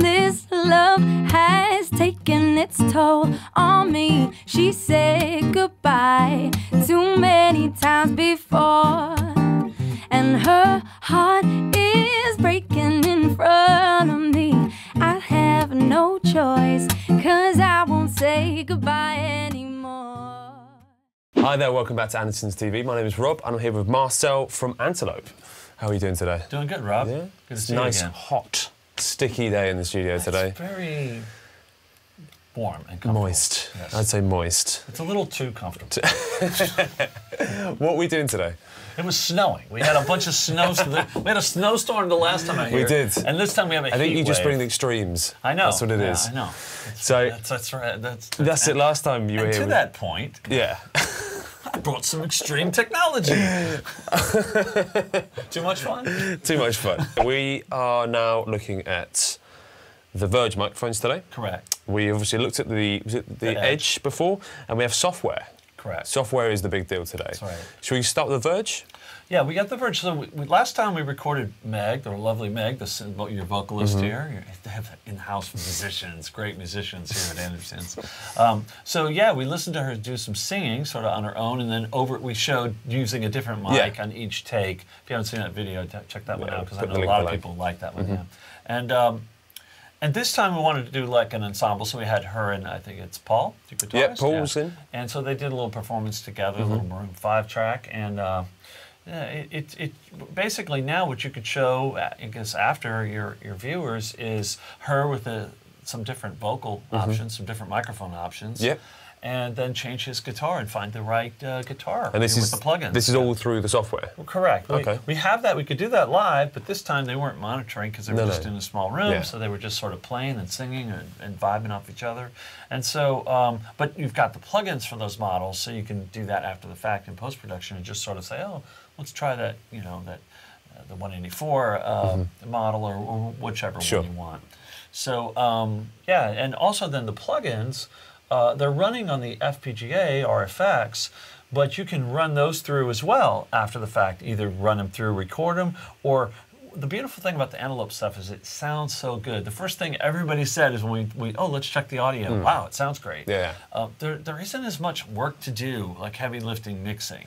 This love has taken its toll on me. She said goodbye too many times before, and her heart is breaking in front of me. I have no choice, cause I won't say goodbye anymore. Hi there, welcome back to Andertons TV. My name is Rob and I'm here with Marcel from Antelope. How are you doing today? Doing good, Rob. Yeah? Good to see you again. Nice, hot, sticky day in the studio today. It's very warm and comfortable. Moist. Yes. I'd say moist. It's a little too comfortable. What are we doing today? It was snowing. We had a bunch of snow. We had a snowstorm the last time I heard. We did. And this time we have a heat wave. I think you just bring the extremes. I know. That's what it is. I know. So that's right. That's it. Last time you were here. To that point. Yeah. I brought some extreme technology. Too much fun? Too much fun. We are now looking at the Verge microphones today. Correct. We obviously looked at the Edge before, and we have software. Correct. Software is the big deal today. That's right. Should we start with the Verge? Yeah, we got the Verge. So last time we recorded Meg, the lovely Meg, your vocalist here. They have in-house musicians, great musicians here at Andertons. So yeah, we listened to her do some singing sort of on her own, and then we showed using a different mic on each take. If you haven't seen that video, check that one out, because I know a lot of people like that one. Yeah. And this time we wanted to do like an ensemble, so we had her and I think it's Paul, the guitarist. Yeah, Paul was in. And so they did a little performance together, a little Maroon 5 track, and basically now what you could show, I guess, after your viewers is her with some different vocal options, some different microphone options. Yep. And then change his guitar and find the right guitar with the plugins. This is all through the software? Well, correct. Okay. We have that. We could do that live, but this time they weren't monitoring because they were just in a small room, so they were just sort of playing and singing and vibing off each other. And so, but you've got the plugins for those models, so you can do that after the fact in post-production and just sort of say, oh, let's try that, you know, the 184 model or whichever one you want. So, yeah, and also then the plugins, they're running on the FPGA, RFX, but you can run those through as well after the fact, either run them through, record them, or the beautiful thing about the Antelope stuff is it sounds so good. The first thing everybody said is when oh, let's check the audio. Wow, it sounds great. Yeah. There isn't as much work to do, like heavy lifting mixing.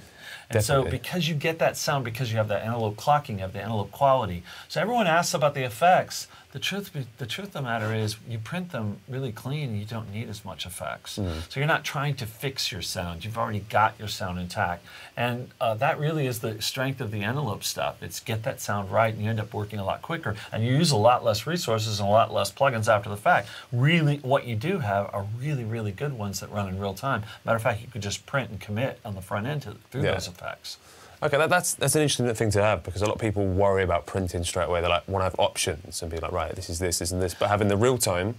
And so because you get that sound, because you have that Antelope clocking, you have the Antelope quality. So everyone asks about the effects. The truth of the matter is you print them really clean and you don't need as much effects. So you're not trying to fix your sound. You've already got your sound intact. And that really is the strength of the Antelope stuff. It's get that sound right and you end up working a lot quicker. And you use a lot less resources and a lot less plugins after the fact. Really what you do have are really, really good ones that run in real time. Matter of fact, you could just print and commit on the front end through those effects. Okay, that's an interesting thing to have, because a lot of people worry about printing straight away. They like want to have options and be like, right, this is this and this. But having the real time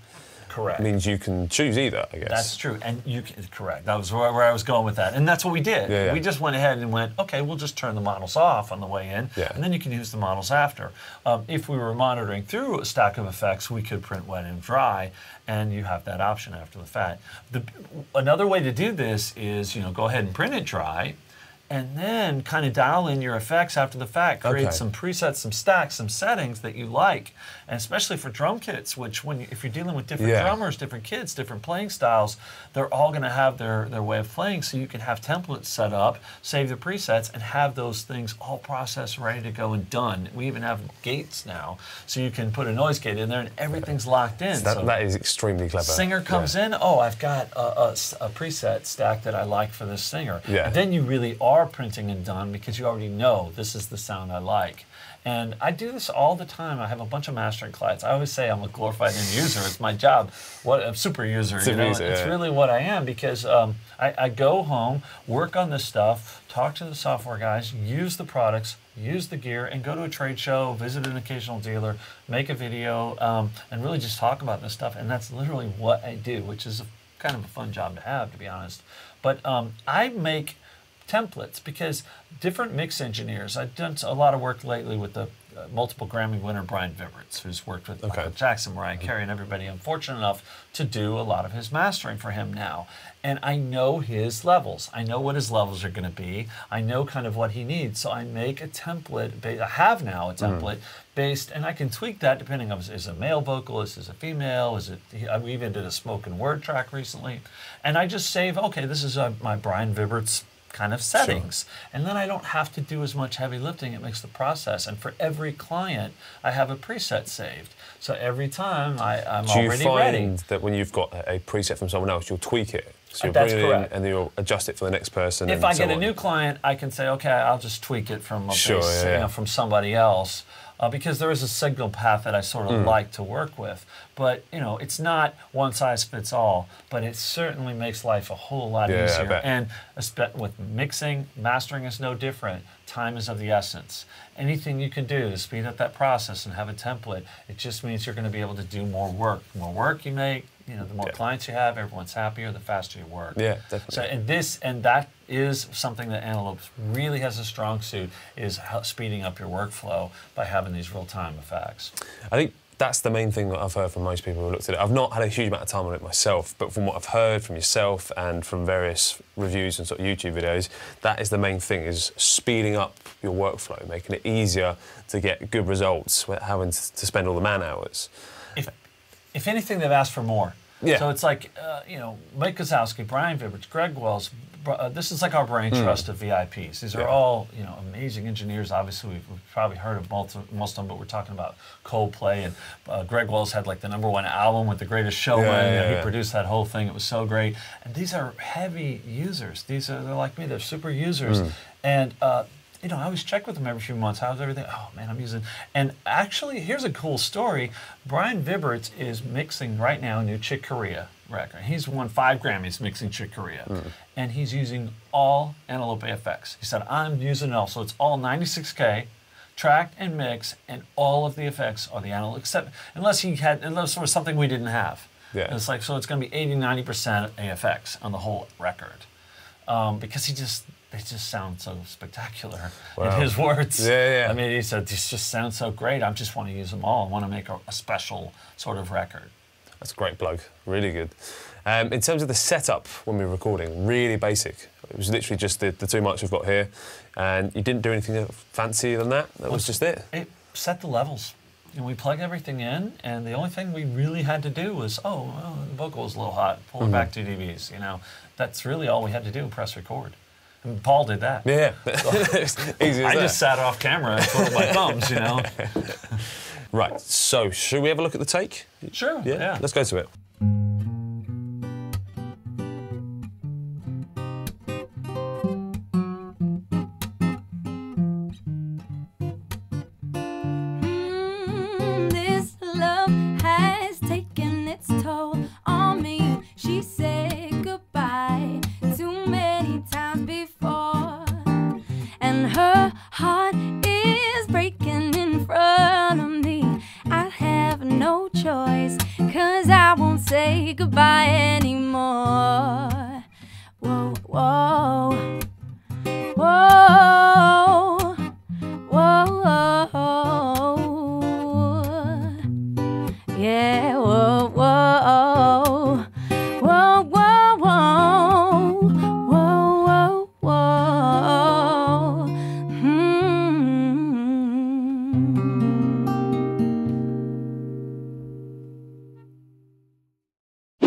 means you can choose either, I guess. That's true, and you can, that was where I was going with that. And that's what we did. Yeah, yeah. We just went ahead and went, okay, we'll just turn the models off on the way in, and then you can use the models after. If we were monitoring through a stack of effects, we could print wet and dry, and you have that option after the fact. Another way to do this is, you know, go ahead and print it dry, and then kind of dial in your effects after the fact, create some presets, some stacks, some settings that you like, and especially for drum kits, which if you're dealing with different drummers, different kids, different playing styles, they're all gonna have their way of playing, so you can have templates set up, save the presets, and have those things all processed, ready to go and done. We even have gates now, so you can put a noise gate in there and everything's locked in. So that is extremely clever. Singer comes in, oh, I've got a preset stack that I like for this singer. Yeah. And then you really are printing and done, because you already know this is the sound I like. And I do this all the time. I have a bunch of mastering clients. I always say I'm a glorified end user. It's my job. A super user, you know? It's really what I am, because I go home, work on this stuff, talk to the software guys, use the products, use the gear, and go to a trade show, visit an occasional dealer, make a video, and really just talk about this stuff. And that's literally what I do, which is kind of a fun job to have, to be honest. But I make templates, because different mix engineers, I've done a lot of work lately with the multiple Grammy winner Brian Vibberts, who's worked with Michael Jackson, Mariah Carey, and everybody. I'm fortunate enough to do a lot of his mastering for him now. And I know his levels. I know what his levels are going to be. I know kind of what he needs. So I make a template. I have now a template based, and I can tweak that depending on, is it a male vocalist, is it a female, is it, we even did a spoken word track recently. And I just save, okay, this is my Brian Vibberts kind of settings. Sure. And then I don't have to do as much heavy lifting. It makes the process. And for every client, I have a preset saved. So every time I'm already ready. Do you find that when you've got a preset from someone else, you'll tweak it? So you'll bring it in and then you'll adjust it for the next person? If I get a new client, I can say, okay, I'll just tweak it from a base, you know, from somebody else. Because there is a signal path that I sort of like to work with. But, you know, it's not one size fits all, but it certainly makes life a whole lot easier. And with mixing, mastering is no different. Time is of the essence. Anything you can do to speed up that process and have a template, it just means you're going to be able to do more work. The more work you make, you know, the more clients you have, everyone's happier, the faster you work. Yeah, definitely. So, and this, and that is something that Antelope really has a strong suit, is speeding up your workflow by having these real-time effects. I think that's the main thing that I've heard from most people who looked at it. I've not had a huge amount of time on it myself, but from what I've heard from yourself and from various reviews and sort of YouTube videos, that is the main thing, is speeding up your workflow, making it easier to get good results without having to spend all the man hours. If anything, they've asked for more. Yeah. So it's like, you know, Mike Kozlowski, Brian Vibberts, Greg Wells, this is like our brain trust of VIPs. These are all, you know, amazing engineers. Obviously, we've probably heard of most of them, but we're talking about Coldplay. And Greg Wells had like the #1 album with The Greatest Showman. He produced that whole thing. It was so great. And these are heavy users. These are, they're like me, they're super users. And you know, I always check with them every few months. How's everything? Oh, man, I'm using... And actually, here's a cool story. Brian Vibberts is mixing right now a new Chick Corea record. He's won 5 Grammys mixing Chick Corea. And he's using all Antelope FX. He said, I'm using it all. So it's all 96K, track and mix, and all of the effects are the Antelope, except unless he had, unless there was something we didn't have. And it's like, so it's going to be 80, 90% AFX on the whole record. Because he just... They just sound so spectacular in his words. I mean, he said, this just sounds so great. I just want to use them all. I want to make a special sort of record. That's a great plug. Really good. In terms of the setup when we were recording, really basic. It was literally just the 2 mics we've got here. And you didn't do anything fancier than that. That was just it. It set the levels. And we plug everything in, and the only thing we really had to do was, oh, well, the vocal was a little hot. Pull it back 2 dBs. You know, that's really all we had to do, press record. And Paul did that. Yeah, so easy as I just sat off camera and twiddled my thumbs, you know. Right, so should we have a look at the take? Sure, yeah. Let's go to it.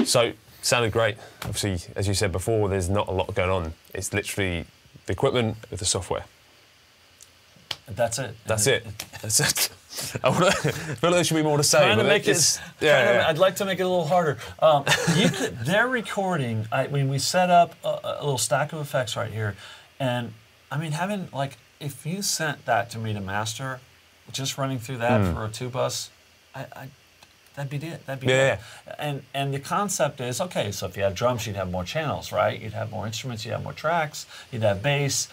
So, sounded great. Obviously, as you said before, there's not a lot going on. It's literally the equipment with the software. That's it. That's it. That's it. I feel there should be more to say. Trying to make it, I'd like to make it a little harder. They're recording. I mean, we set up a little stack of effects right here. And, I mean, having, like, if you sent that to me to master, just running through that for a tube bus, that'd be it. That'd be it. And the concept is, okay, so if you have drums, you'd have more channels, right? You'd have more instruments, you'd have more tracks, you'd have bass.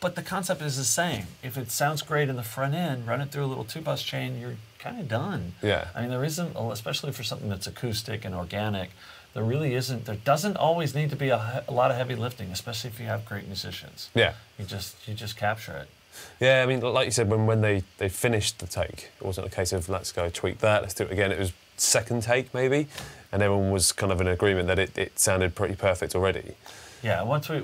But the concept is the same. If it sounds great in the front end, run it through a little 2-bus chain, you're kind of done. Yeah. I mean, there isn't, especially for something that's acoustic and organic, there really isn't, there doesn't always need to be a lot of heavy lifting, especially if you have great musicians. Yeah. You just capture it. Yeah, I mean, like you said, when they finished the take, it wasn't a case of let's go tweak that, let's do it again. It was second take maybe, and everyone was kind of in agreement that it sounded pretty perfect already. Yeah, once we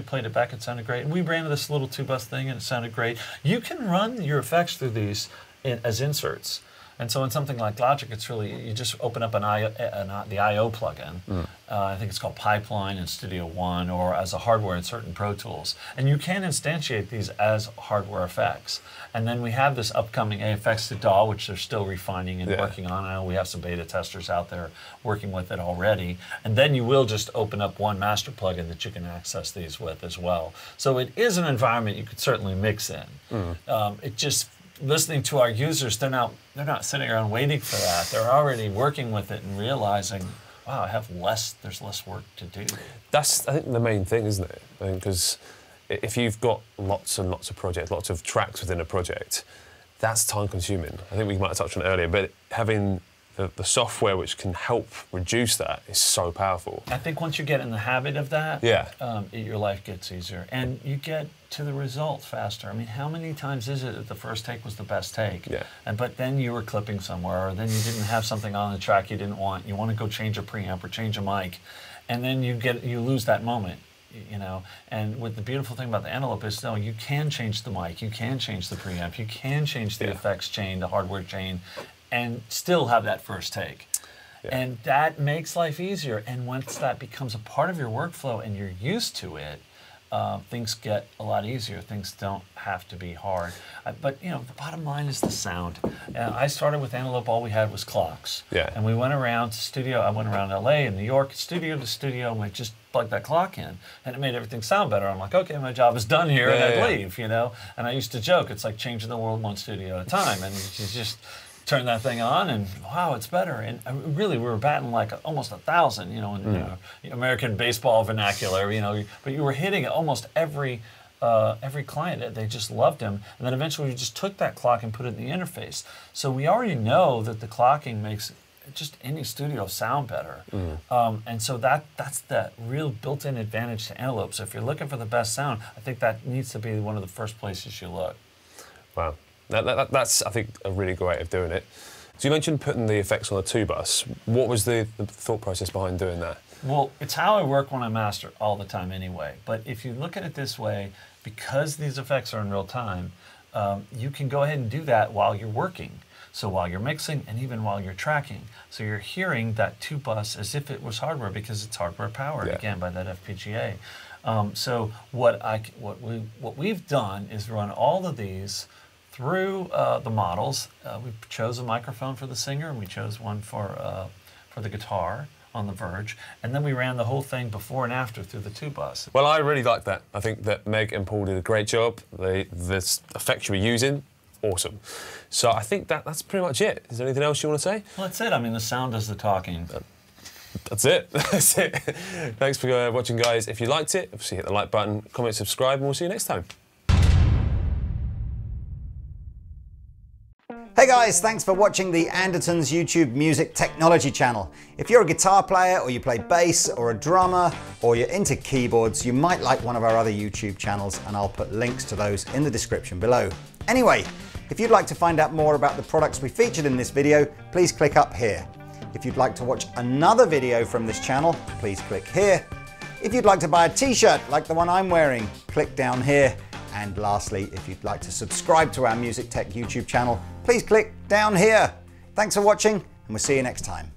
played it back, it sounded great. And we ran this little two bus thing, and it sounded great. You can run your effects through these as inserts. And so in something like Logic, it's really, you just open up the I.O. plugin. Mm. I think it's called Pipeline in Studio One, or as a hardware insert in Pro Tools. And you can instantiate these as hardware effects. And then we have this upcoming AFX to DAW, which they're still refining and working on. I know we have some beta testers out there working with it already. And then you will just open up one master plugin that you can access these with as well. So it is an environment you could certainly mix in. Mm. It just... Listening to our users, they're not sitting around waiting for that. They're already working with it and realizing, wow, I have less. There's less work to do. That's, I think, the main thing, isn't it? I mean, because if you've got lots and lots of projects, lots of tracks within a project, that's time-consuming. I think we might have touched on it earlier, but having the software which can help reduce that is so powerful. I think once you get in the habit of that, your life gets easier, and you get to the result faster. I mean, how many times is it that the first take was the best take? Yeah. And but then you were clipping somewhere, or then you didn't have something on the track you didn't want. You want to go change a preamp or change a mic, and then you lose that moment. You know, and with the beautiful thing about the Antelope is, no, you can change the mic, you can change the preamp, you can change the effects chain, the hardware chain, and still have that first take. Yeah. And that makes life easier. And once that becomes a part of your workflow and you're used to it, things get a lot easier. Things don't have to be hard. But, you know, the bottom line is the sound. I started with Antelope, all we had was clocks. Yeah. And we went around to studio. I went around LA and New York, studio to studio, and we just plugged that clock in. And it made everything sound better. I'm like, okay, my job is done here, and I'd leave, you know? And I used to joke, it's like changing the world one studio at a time. And it's just... Turn that thing on, and wow, it's better. And really, we were batting like almost 1,000, you know, in American baseball vernacular, you know. But you were hitting almost every client. They just loved him. And then eventually, we just took that clock and put it in the interface. So we already know that the clocking makes just any studio sound better. Mm. And so that's the real built-in advantage to Antelope. So if you're looking for the best sound, I think that needs to be one of the first places you look. Wow. That's, I think, a really great way of doing it. So you mentioned putting the effects on a two-bus. What was the thought process behind doing that? Well, it's how I work when I master all the time anyway. But if you look at it this way, because these effects are in real time, you can go ahead and do that while you're working. So while you're mixing and even while you're tracking. So you're hearing that two-bus as if it was hardware, because it's hardware powered, again, by that FPGA. So what we've done is run all of these through the models. We chose a microphone for the singer, and we chose one for the guitar on the Verge, and then we ran the whole thing before and after through the two bus. Well, I really like that. I think that Meg and Paul did a great job. The effects you were using, awesome. So I think that's pretty much it. Is there anything else you want to say? Well, that's it. I mean, the sound does the talking. That's it. That's it. Thanks for watching, guys. If you liked it, obviously hit the like button, comment, subscribe, and we'll see you next time. Hey guys, thanks for watching the Andertons YouTube Music Technology channel. If you're a guitar player, or you play bass, or a drummer, or you're into keyboards, you might like one of our other YouTube channels, and I'll put links to those in the description below. Anyway, if you'd like to find out more about the products we featured in this video, please click up here. If you'd like to watch another video from this channel, please click here. If you'd like to buy a t-shirt like the one I'm wearing, click down here. And lastly, if you'd like to subscribe to our Music Tech YouTube channel, please click down here. Thanks for watching, and we'll see you next time.